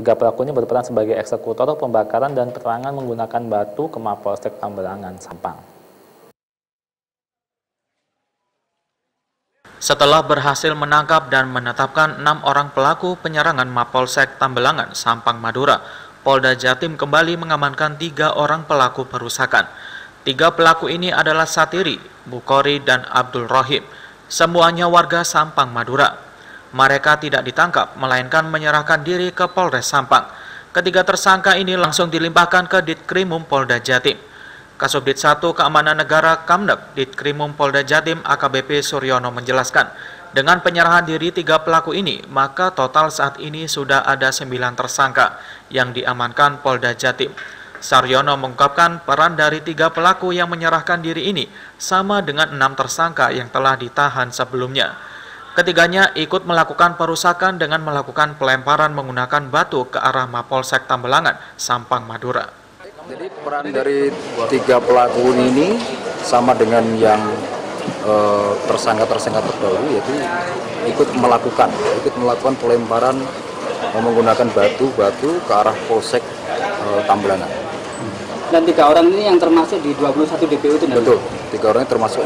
Tiga pelakunya berperan sebagai eksekutor pembakaran dan penyerangan menggunakan batu ke Mapolsek Tambelangan, Sampang. Setelah berhasil menangkap dan menetapkan 6 orang pelaku penyerangan Mapolsek Tambelangan, Sampang, Madura, Polda Jatim kembali mengamankan 3 orang pelaku perusakan. 3 pelaku ini adalah Satiri, Bukori, dan Abdul Rohim. Semuanya warga Sampang, Madura. Mereka tidak ditangkap, melainkan menyerahkan diri ke Polres Sampang. Ketiga tersangka ini langsung dilimpahkan ke Ditkrimum Polda Jatim. Kasubdit 1 Keamanan Negara Kamnep, Ditkrimum Polda Jatim AKBP Suryono menjelaskan, dengan penyerahan diri 3 pelaku ini, maka total saat ini sudah ada 9 tersangka yang diamankan Polda Jatim. Suryono mengungkapkan peran dari 3 pelaku yang menyerahkan diri ini sama dengan 6 tersangka yang telah ditahan sebelumnya. Ketiganya ikut melakukan perusakan dengan melakukan pelemparan menggunakan batu ke arah Mapolsek Tambelangan, Sampang, Madura. Jadi peran dari 3 pelaku ini sama dengan yang tersangka-tersangka terdahulu, yaitu ikut melakukan pelemparan menggunakan batu ke arah Polsek Tambelangan. Dan 3 orang ini yang termasuk di 21 DPU itu? Betul, 3 orang termasuk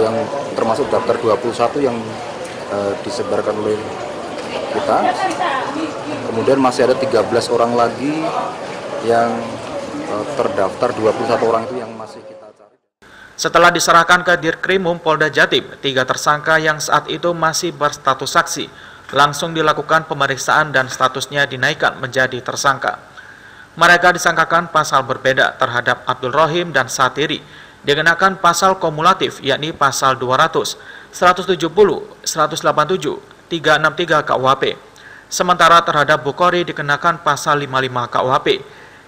yang termasuk daftar 21 yang disebarkan oleh kita. Kemudian masih ada 13 orang lagi yang terdaftar, 21 orang itu yang masih kita cari. Setelah diserahkan ke Dirkrimum Polda Jatim, 3 tersangka yang saat itu masih berstatus saksi langsung dilakukan pemeriksaan dan statusnya dinaikkan menjadi tersangka. Mereka disangkakan pasal berbeda terhadap Abdul Rohim dan Satiri, dikenakan pasal kumulatif yakni pasal 200, 170, 187, 363 KUHP. Sementara terhadap Bukori dikenakan pasal 55 KUHP.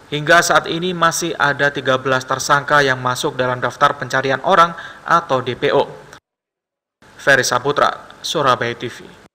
Hingga saat ini masih ada 13 tersangka yang masuk dalam daftar pencarian orang atau DPO. Feri Saputra, Surabaya TV.